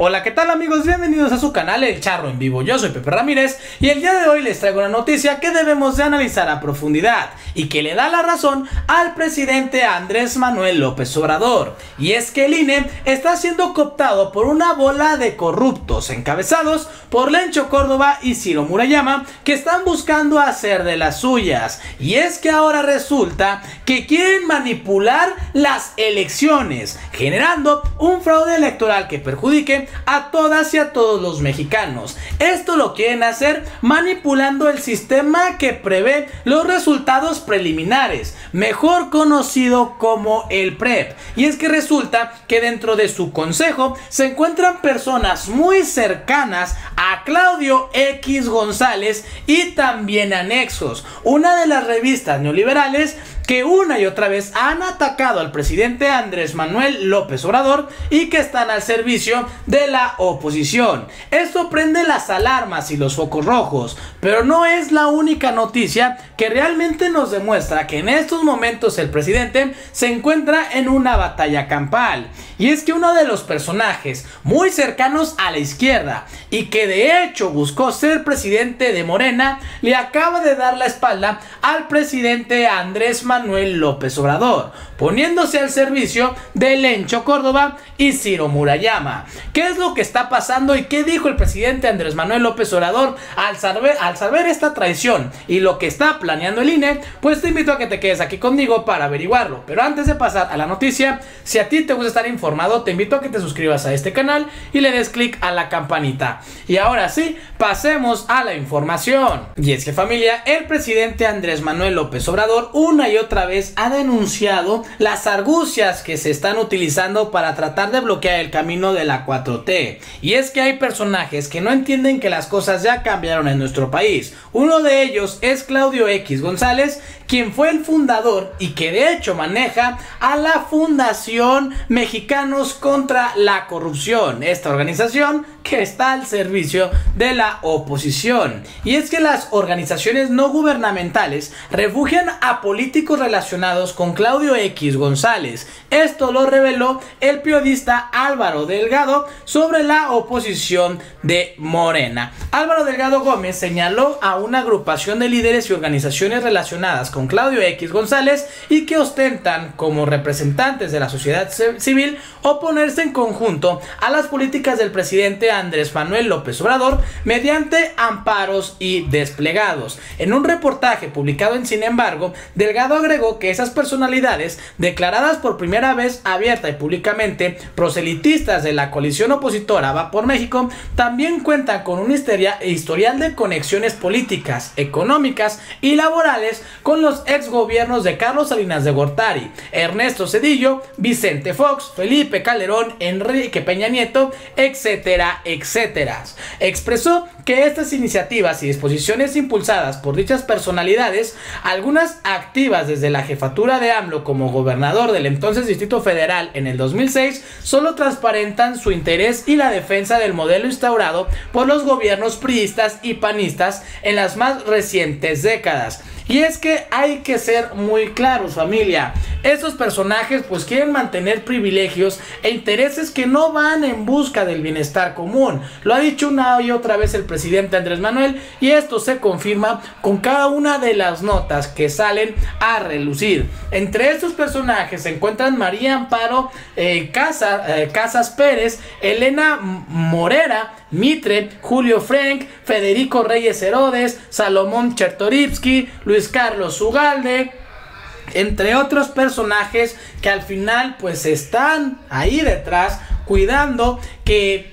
Hola, ¿qué tal amigos? Bienvenidos a su canal El Charro en Vivo. Yo soy Pepe Ramírez y el día de hoy les traigo una noticia que debemos de analizar a profundidad y que le da la razón al presidente Andrés Manuel López Obrador. Y es que el INE está siendo cooptado por una bola de corruptos encabezados por Lencho Córdoba y Ciro Murayama, que están buscando hacer de las suyas. Y es que ahora resulta que quieren manipular las elecciones, generando un fraude electoral que perjudique a todas y a todos los mexicanos. Esto lo quieren hacer manipulando el sistema que prevé los resultados preliminares, mejor conocido como el PREP. Y es que resulta que dentro de su consejo se encuentran personas muy cercanas a Claudio X González y también a Nexos, una de las revistas neoliberales que una y otra vez han atacado al presidente Andrés Manuel López Obrador y que están al servicio de la oposición. Esto prende las alarmas y los focos rojos, pero no es la única noticia que realmente nos demuestra que en estos momentos el presidente se encuentra en una batalla campal. Y es que uno de los personajes muy cercanos a la izquierda y que de hecho buscó ser presidente de Morena, le acaba de dar la espalda al presidente Andrés Manuel López Obrador, poniéndose al servicio de Lencho Córdoba y Ciro Murayama. ¿Qué es lo que está pasando y qué dijo el presidente Andrés Manuel López Obrador al saber esta traición y lo que está planeando el INE? Pues te invito a que te quedes aquí conmigo para averiguarlo. Pero antes de pasar a la noticia, si a ti te gusta estar informado, te invito a que te suscribas a este canal y le des clic a la campanita. Y ahora sí, pasemos a la información. Y es que, familia, el presidente Andrés Manuel López Obrador una y otra vez ha denunciado las argucias que se están utilizando para tratar de bloquear el camino de la 4T. Y es que hay personajes que no entienden que las cosas ya cambiaron en nuestro país. Uno de ellos es Claudio X González, quien fue el fundador y que de hecho maneja a la Fundación Mexicanos contra la Corrupción, esta organización que está al servicio de la oposición. Y es que las organizaciones no gubernamentales refugian a políticos relacionados con Claudio X González. Esto lo reveló el periodista Álvaro Delgado sobre la oposición de Morena. Álvaro Delgado Gómez señaló a una agrupación de líderes y organizaciones relacionadas con Claudio X González y que ostentan como representantes de la sociedad civil oponerse en conjunto a las políticas del presidente Andrés Manuel López Obrador mediante amparos y desplegados. En un reportaje publicado en Sin Embargo, Delgado agregó que esas personalidades, declaradas por primera vez abierta y públicamente proselitistas de la coalición opositora Va por México, también cuentan con un historial de conexiones políticas, económicas y laborales con los exgobiernos de Carlos Salinas de Gortari, Ernesto Zedillo, Vicente Fox, Felipe Calderón, Enrique Peña Nieto, etcétera, etcétera. Expresó que estas iniciativas y disposiciones impulsadas por dichas personalidades, algunas activas desde la jefatura de AMLO como gobernador del entonces Distrito Federal en el 2006, solo transparentan su interés y la defensa del modelo instaurado por los gobiernos priistas y panistas en las más recientes décadas. Y es que hay que ser muy claros, familia. Estos personajes pues quieren mantener privilegios e intereses que no van en busca del bienestar común. Lo ha dicho una y otra vez el presidente Andrés Manuel y esto se confirma con cada una de las notas que salen a relucir. Entre estos personajes se encuentran María Amparo Casas Pérez, Elena Morera Mitre, Julio Frank, Federico Reyes Herodes, Salomón Chertoripsky, Luis Carlos Ugalde, entre otros personajes que al final pues están ahí detrás cuidando que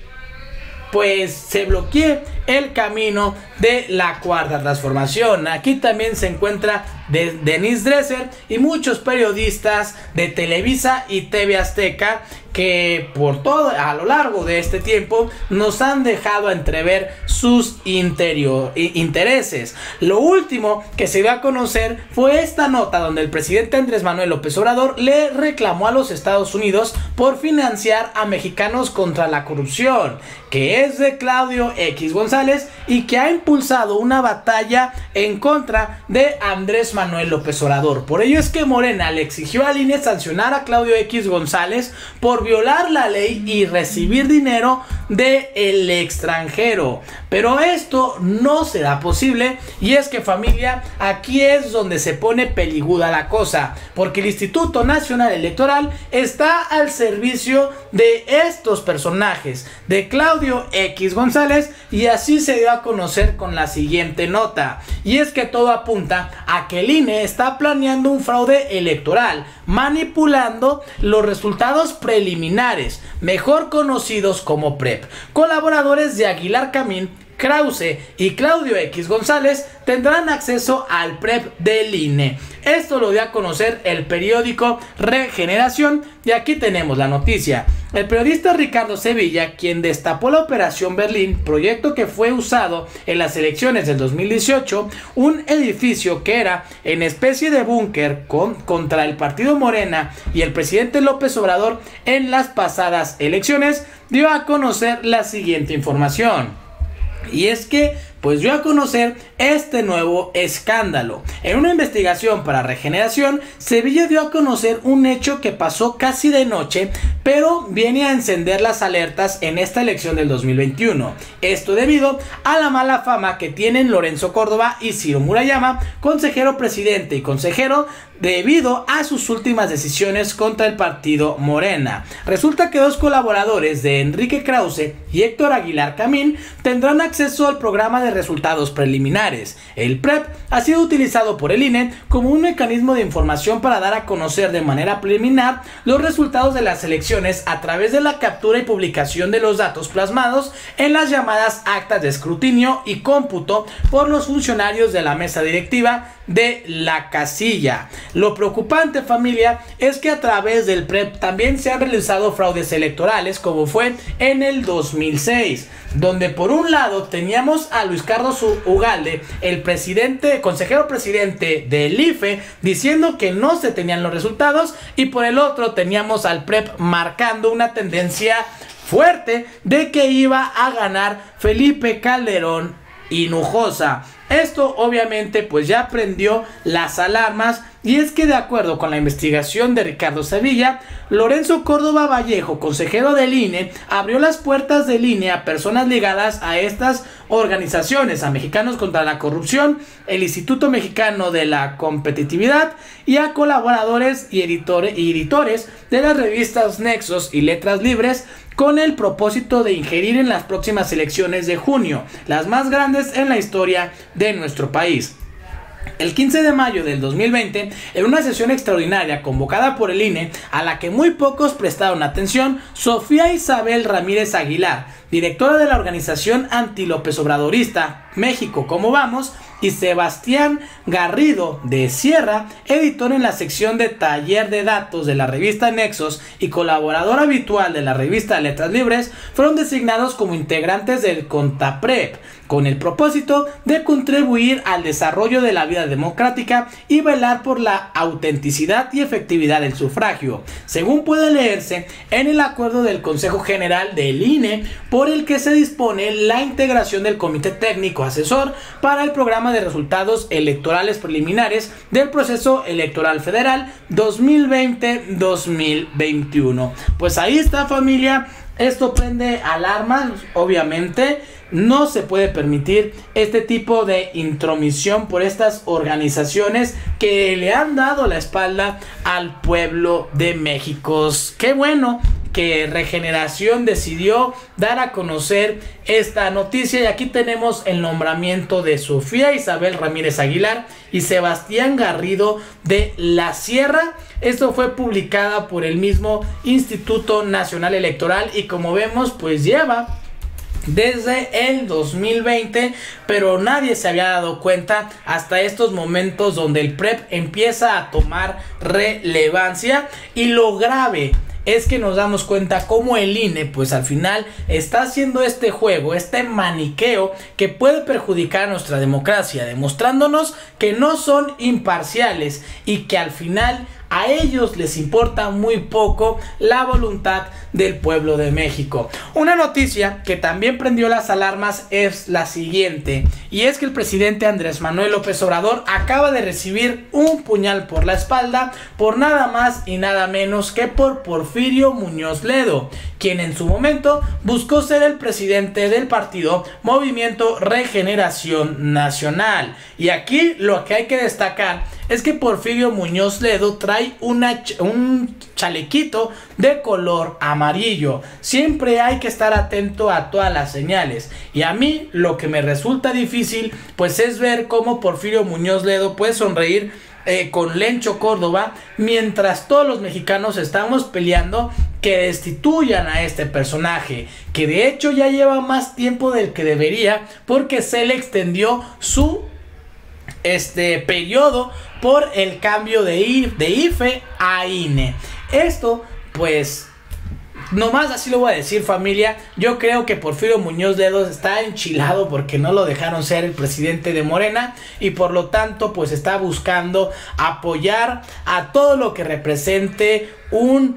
pues se bloquee el camino de la cuarta transformación. Aquí también se encuentra Denise Dresser y muchos periodistas de Televisa y TV Azteca que por todo a lo largo de este tiempo nos han dejado entrever sus intereses. Lo último que se dio a conocer fue esta nota donde el presidente Andrés Manuel López Obrador le reclamó a los Estados Unidos por financiar a Mexicanos contra la Corrupción, que es de Claudio X González, González y que ha impulsado una batalla en contra de Andrés Manuel López Obrador. Por ello es que Morena le exigió al INE sancionar a Claudio X González por violar la ley y recibir dinero del extranjero. Pero esto no será posible, y es que, familia, aquí es donde se pone peliaguda la cosa, porque el Instituto Nacional Electoral está al servicio de estos personajes, de Claudio X González, y así se dio a conocer con la siguiente nota. Y es que todo apunta a que el INE está planeando un fraude electoral, manipulando los resultados preliminares, mejor conocidos como PREP. Colaboradores de Aguilar Camín, Krause y Claudio X González tendrán acceso al PREP del INE. Esto lo dio a conocer el periódico Regeneración, y aquí tenemos la noticia. El periodista Ricardo Sevilla, quien destapó la Operación Berlín, proyecto que fue usado en las elecciones del 2018, un edificio que era en especie de búnker contra el partido Morena y el presidente López Obrador en las pasadas elecciones, dio a conocer la siguiente información. Y es que pues dio a conocer este nuevo escándalo. En una investigación para Regeneración, Sevilla dio a conocer un hecho que pasó casi de noche, pero viene a encender las alertas en esta elección del 2021. Esto debido a la mala fama que tienen Lencho Córdoba y Ciro Murayama, consejero presidente y consejero, debido a sus últimas decisiones contra el partido Morena. Resulta que dos colaboradores de Enrique Krause y Héctor Aguilar Camín tendrán acceso al programa de resultados preliminares. El PREP ha sido utilizado por el INE como un mecanismo de información para dar a conocer de manera preliminar los resultados de las elecciones a través de la captura y publicación de los datos plasmados en las llamadas actas de escrutinio y cómputo por los funcionarios de la mesa directiva de la casilla. Lo preocupante, familia, es que a través del PREP también se han realizado fraudes electorales, como fue en el 2006, donde por un lado teníamos a Luis Carlos Ugalde, el consejero presidente del IFE, diciendo que no se tenían los resultados, y por el otro teníamos al PREP marcando una tendencia fuerte de que iba a ganar Felipe Calderón Hinojosa. Esto obviamente pues ya prendió las alarmas, y es que de acuerdo con la investigación de Ricardo Sevilla, Lencho Córdoba Vallejo, consejero del INE, abrió las puertas del INE a personas ligadas a estas organizaciones, a Mexicanos contra la Corrupción, el Instituto Mexicano de la Competitividad, y a colaboradores y editores de las revistas Nexos y Letras Libres, con el propósito de injerir en las próximas elecciones de junio, las más grandes en la historia de nuestro país. El 15 de mayo del 2020, en una sesión extraordinaria convocada por el INE, a la que muy pocos prestaron atención, Sofía Isabel Ramírez Aguilar, directora de la organización anti-López Obradorista México Como Vamos, y Sebastián Garrido de Sierra, editor en la sección de Taller de Datos de la revista Nexos y colaborador habitual de la revista Letras Libres, fueron designados como integrantes del CONTAPREP, con el propósito de contribuir al desarrollo de la vida democrática y velar por la autenticidad y efectividad del sufragio, según puede leerse en el acuerdo del Consejo General del INE, por el que se dispone la integración del Comité Técnico Asesor para el Programa de Resultados Electorales Preliminares del Proceso Electoral Federal 2020-2021. Pues ahí está, familia. Esto prende alarmas, obviamente. No se puede permitir este tipo de intromisión por estas organizaciones que le han dado la espalda al pueblo de México. Qué bueno que Regeneración decidió dar a conocer esta noticia, y aquí tenemos el nombramiento de Sofía Isabel Ramírez Aguilar y Sebastián Garrido de la Sierra. Esto fue publicada por el mismo Instituto Nacional Electoral, y como vemos pues lleva desde el 2020, pero nadie se había dado cuenta hasta estos momentos donde el PREP empieza a tomar relevancia. Y lo grave es que nos damos cuenta cómo el INE pues al final está haciendo este juego, este maniqueo que puede perjudicar a nuestra democracia, demostrándonos que no son imparciales y que al final A ellos les importa muy poco la voluntad del pueblo de México. Una noticia que también prendió las alarmas es la siguiente, y es que el presidente Andrés Manuel López Obrador acaba de recibir un puñal por la espalda por nada más y nada menos que por Porfirio Muñoz Ledo, quien en su momento buscó ser el presidente del partido Movimiento Regeneración Nacional. Y aquí lo que hay que destacar es que Porfirio Muñoz Ledo trae un chalequito de color amarillo. Siempre hay que estar atento a todas las señales, y a mí lo que me resulta difícil pues es ver cómo Porfirio Muñoz Ledo puede sonreír con Lencho Córdoba mientras todos los mexicanos estamos peleando que destituyan a este personaje, que de hecho ya lleva más tiempo del que debería porque se le extendió su periodo por el cambio de IFE a INE. Esto pues nomás así lo voy a decir, familia. Yo creo que Porfirio Muñoz Ledo está enchilado porque no lo dejaron ser el presidente de Morena, y por lo tanto pues está buscando apoyar a todo lo que represente un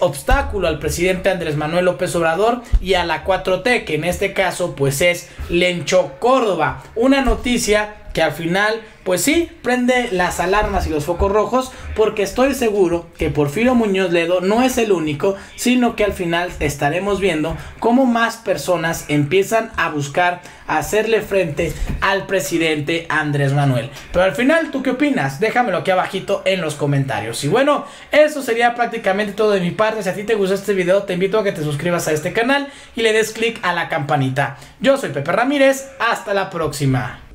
obstáculo al presidente Andrés Manuel López Obrador y a la 4T, que en este caso pues es Lencho Córdoba. Una noticia que al final pues sí prende las alarmas y los focos rojos, porque estoy seguro que Porfirio Muñoz Ledo no es el único, sino que al final estaremos viendo cómo más personas empiezan a buscar hacerle frente al presidente Andrés Manuel. Pero al final, ¿tú qué opinas? Déjamelo aquí abajito en los comentarios. Y bueno, eso sería prácticamente todo de mi parte. Si a ti te gustó este video, te invito a que te suscribas a este canal y le des click a la campanita. Yo soy Pepe Ramírez, hasta la próxima.